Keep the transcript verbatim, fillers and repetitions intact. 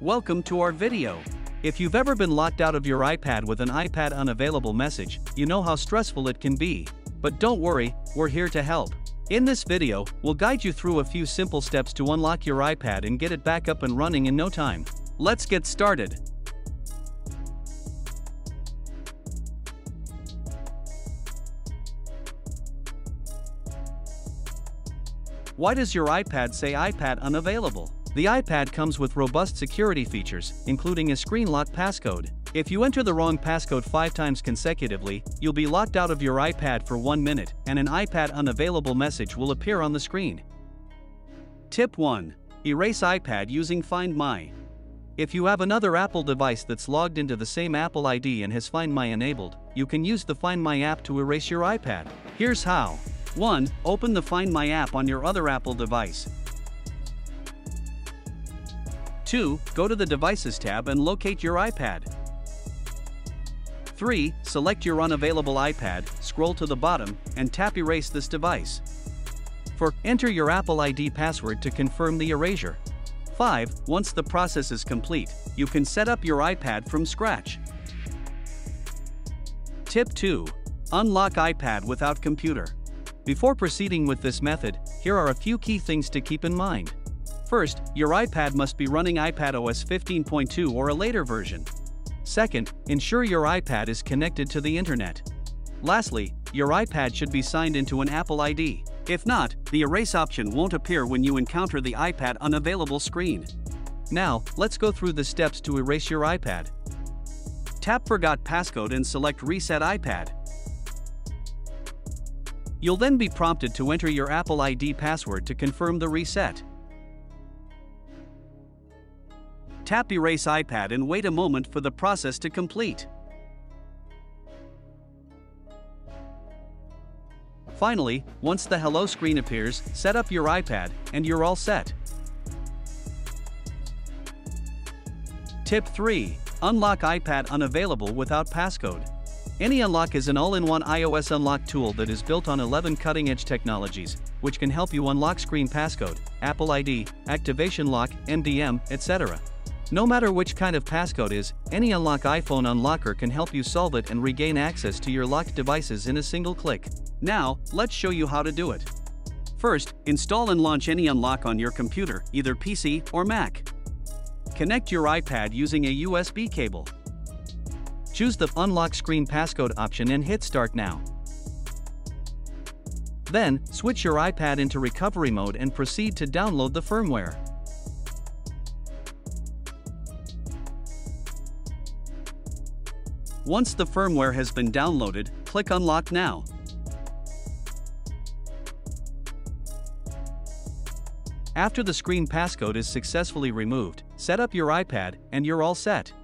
Welcome to our video. If you've ever been locked out of your iPad with an iPad unavailable message, you know how stressful it can be. But don't worry, we're here to help. In this video, we'll guide you through a few simple steps to unlock your iPad and get it back up and running in no time. Let's get started. Why does your iPad say iPad unavailable? The iPad comes with robust security features, including a screen lock passcode. If you enter the wrong passcode five times consecutively, you'll be locked out of your iPad for one minute, and an iPad unavailable message will appear on the screen. Tip one. Erase iPad using Find My. If you have another Apple device that's logged into the same Apple I D and has Find My enabled, you can use the Find My app to erase your iPad. Here's how. one. Open the Find My app on your other Apple device. two. Go to the Devices tab and locate your iPad. three. Select your unavailable iPad, scroll to the bottom, and tap Erase this device. four. Enter your Apple I D password to confirm the erasure. five. Once the process is complete, you can set up your iPad from scratch. Tip two. Unlock iPad without computer. Before proceeding with this method, here are a few key things to keep in mind. First, your iPad must be running iPadOS fifteen point two or a later version. Second, ensure your iPad is connected to the internet. Lastly, your iPad should be signed into an Apple I D. If not, the erase option won't appear when you encounter the iPad unavailable screen. Now, let's go through the steps to erase your iPad. Tap Forgot Passcode and select Reset iPad. You'll then be prompted to enter your Apple I D password to confirm the reset. Tap Erase iPad and wait a moment for the process to complete. Finally, once the Hello screen appears, set up your iPad, and you're all set. Tip three. Unlock iPad unavailable without passcode. AnyUnlock is an all-in-one iOS unlock tool that is built on eleven cutting-edge technologies, which can help you unlock screen passcode, Apple I D, activation lock, M D M, et cetera. No matter which kind of passcode is, AnyUnlock iPhone Unlocker can help you solve it and regain access to your locked devices in a single click. Now, let's show you how to do it. First, install and launch AnyUnlock on your computer, either P C or Mac. Connect your iPad using a U S B cable. Choose the Unlock Screen Passcode option and hit Start Now. Then, switch your iPad into recovery mode and proceed to download the firmware. Once the firmware has been downloaded, click Unlock Now. After the screen passcode is successfully removed, set up your iPad, and you're all set.